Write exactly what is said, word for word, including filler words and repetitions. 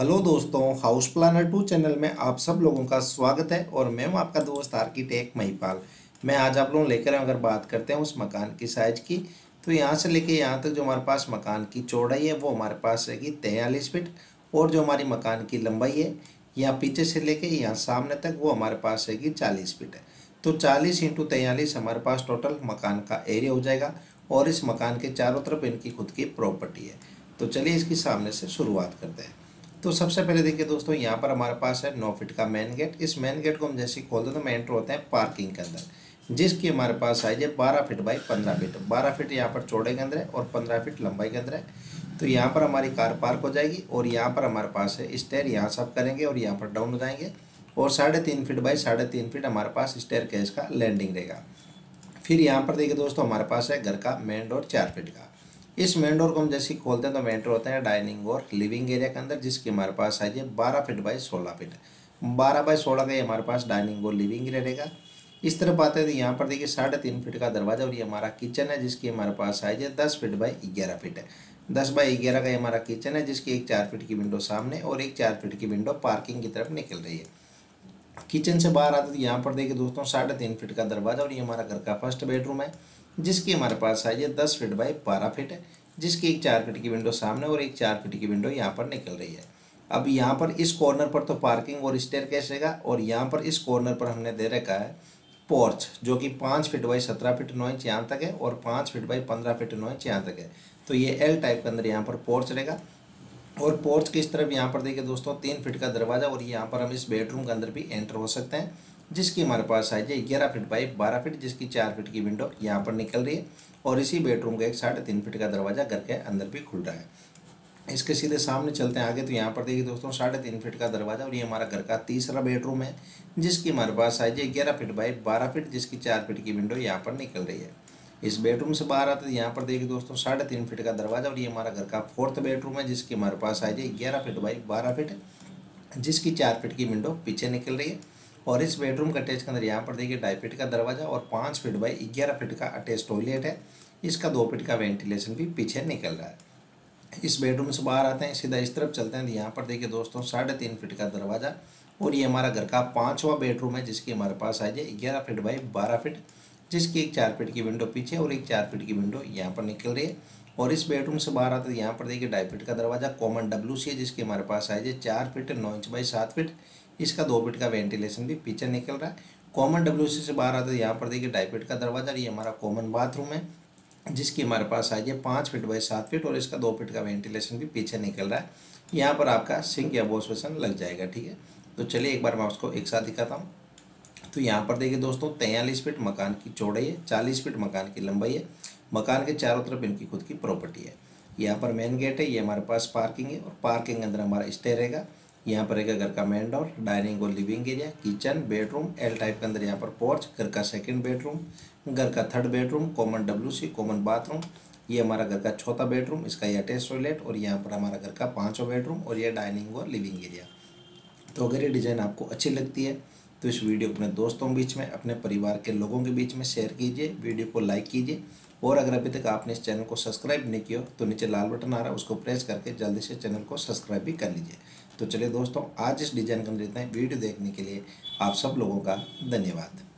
Hello दोस्तों, house planner to channel में आप सब लोगों का स्वागत है और मैं हूं आपका दोस्त आर्किटेक्ट महिपाल। मैं आज आप लोगों लेकर आऊँ, अगर बात करते हैं उस मकान की साइज़ की, तो यहां से लेके यहां तक जो हमारे पास मकान की चौड़ाई है वो हमारे पास रहेगी तैंतालीस फीट और जो हमारी मकान की लंबाई है यहाँ पीछे से लेके यहाँ सामने तक वो हमारे पास रहेगी चालीस फीट है। तो चालीस इंटू तैंतालीस हमारे पास टोटल मकान का एरिया हो जाएगा और इस मकान के चारों तरफ इनकी खुद की प्रॉपर्टी है। तो चलिए इसकी सामने से शुरुआत करते हैं। तो सबसे पहले देखिए दोस्तों, यहाँ पर हमारे पास है नौ फीट का मेन गेट। इस मेन गेट को हम जैसे ही खोल दें तो मैं एंटर होते हैं पार्किंग के अंदर, जिसकी हमारे पास साइज है बारह फीट बाई पंद्रह फीट। बारह फीट यहाँ पर चौड़े के अंदर है और पंद्रह फीट लंबाई के अंदर है। तो यहाँ पर हमारी कार पार्क हो जाएगी और यहाँ पर हमारे पास है स्टेयर, यहाँ सब करेंगे और यहाँ पर डाउन हो जाएंगे और साढ़े तीन फीट बाई साढ़े तीन फीट हमारे पास स्टेयर केस का लैंडिंग रहेगा। फिर यहाँ पर देखिए दोस्तों, हमारे पास है घर का मेन डोर चार फीट का। इस मेन डोर को हम जैसे ही खोलते हैं तो मेन डोर होता है डाइनिंग और लिविंग एरिया के अंदर, जिसकी हमारे पास साइज है बारह फीट बाई सोलह फीट। बारह बाई सोलह का ये हमारे पास डाइनिंग और लिविंग एरिया रहेगा। इस तरफ आते हैं तो यहाँ पर देखिए साढ़े तीन फीट का दरवाजा और ये हमारा किचन है, जिसकी हमारे पास साइज है दस फीट बाई ग्यारह फीट है। दस बाई ग्यारह का ये हमारा किचन है, जिसकी एक चार फीट की विंडो सामने और एक चार फीट की विंडो पार्किंग की तरफ निकल रही है। किचन से बाहर आते तो यहाँ पर देखिए दोस्तों, साढ़े तीन फीट का दरवाजा और ये हमारा घर का फर्स्ट बेडरूम है, जिसकी हमारे पास साइज है दस फीट बाई बारह फीट है, जिसकी एक चार फीट की विंडो सामने और एक चार फीट की विंडो यहाँ पर निकल रही है। अब यहाँ पर इस कॉर्नर पर तो पार्किंग और स्टेयरकेस रहेगा और यहाँ पर इस कॉर्नर पर हमने दे रखा है पोर्च, जो कि पाँच फीट बाई सत्रह फीट नौ इंच यहाँ तक है और पाँच फीट बाई पंद्रह फीट नौ इंच यहाँ तक है। तो ये एल टाइप के अंदर यहाँ पर पोर्च रहेगा और पोर्च की इस तरफ यहाँ पर देखिए दोस्तों तीन फीट का दरवाजा और यहाँ पर हम इस बेडरूम के अंदर भी एंटर हो सकते हैं, जिसकी हमारे पास साइज है ग्यारह फीट बाई बारह फीट, जिसकी चार फीट की विंडो यहाँ पर निकल रही है और इसी बेडरूम का एक साढ़े तीन फीट का दरवाजा घर के अंदर भी खुल रहा है। इसके सीधे सामने चलते हैं आगे तो यहाँ पर देखिए दोस्तों, साढ़े तीन फीट का दरवाजा और ये हमारा घर का तीसरा बेडरूम है, जिसकी हमारे पास साइज है ग्यारह फीट बाई बारह फीट, जिसकी चार फीट की विंडो यहाँ पर निकल रही है। इस बेडरूम से बाहर आते हैं यहाँ पर देखिए दोस्तों, साढ़े तीन फीट का दरवाजा और ये हमारा घर का फोर्थ बेडरूम है, जिसकी हमारे पास साइज है ग्यारह फीट बाई बारह फीट, जिसकी चार फीट की विंडो पीछे निकल रही है और इस बेडरूम का अटैच के अंदर यहाँ पर देखिए ढाई फीट का दरवाजा और पाँच फीट बाई ग्यारह फीट का अटैच टॉयलेट है। इसका दो फीट का वेंटिलेशन भी पीछे निकल रहा है। इस बेडरूम से बाहर आते हैं, सीधा इस तरफ चलते हैं तो यहाँ पर देखिए दोस्तों, साढ़े तीन फीट का दरवाजा और ये हमारा घर का पाँचवा बेडरूम है, जिसकी हमारे पास साइज है ग्यारह फीट बाई बारह फीट, जिसकी एक चार फीट की विंडो पीछे और एक चार फीट की विंडो यहाँ पर निकल रही है और इस बेडरूम से बाहर आते हैं यहाँ पर देखिए ढाई फीट का दरवाजा कॉमन डब्ल्यू सी है, जिसकी हमारे पास साइज है चार फीट नौ इंच बाई सात फीट, इसका दो फीट का वेंटिलेशन भी पीछे निकल रहा है। कॉमन डब्ल्यू सी से बाहर आते हैं यहाँ पर देखिए ढाई फीट का दरवाजा, ये हमारा कॉमन बाथरूम है, जिसकी हमारे पास साइज है पाँच फीट बाई सात फीट और इसका दो फीट का वेंटिलेशन भी पीछे निकल रहा है। यहाँ पर आपका सिंक या वॉश बेसिन लग जाएगा, ठीक है। तो चलिए एक बार मैं उसको एक साथ दिखाता हूँ। तो यहाँ पर देखिए दोस्तों, तैंतालीस फीट मकान की चौड़ाई है, चालीस फीट मकान की लंबाई है, मकान के चारों तरफ इनकी खुद की प्रॉपर्टी है। यहाँ पर मेन गेट है, ये हमारे पास पार्किंग है और पार्किंग के अंदर हमारा स्टे रहेगा। यहाँ पर रहेगा घर का मेन डोर, डाइनिंग और living area, kitchen, bedroom L type के अंदर यहाँ पर पोर्च, घर का सेकंड बेडरूम, घर का third bedroom, common W C, common bathroom, ये हमारा घर का चौथा बेडरूम, इसका ये अटैच टॉयलेट और यहाँ पर हमारा घर का पाँचवा बेडरूम और ये डाइनिंग और लिविंग एरिया। तो अगर ये डिज़ाइन आपको अच्छी लगती है तो इस वीडियो को अपने दोस्तों के बीच में, अपने परिवार के लोगों के बीच में शेयर कीजिए, वीडियो को लाइक कीजिए और अगर अभी तक आपने इस चैनल को सब्सक्राइब नहीं किया तो नीचे लाल बटन आ रहा है, उसको प्रेस करके जल्दी से चैनल को सब्सक्राइब भी कर लीजिए। तो चलिए दोस्तों, आज इस डिज़ाइन को हम देते हैं। वीडियो देखने के लिए आप सब लोगों का धन्यवाद।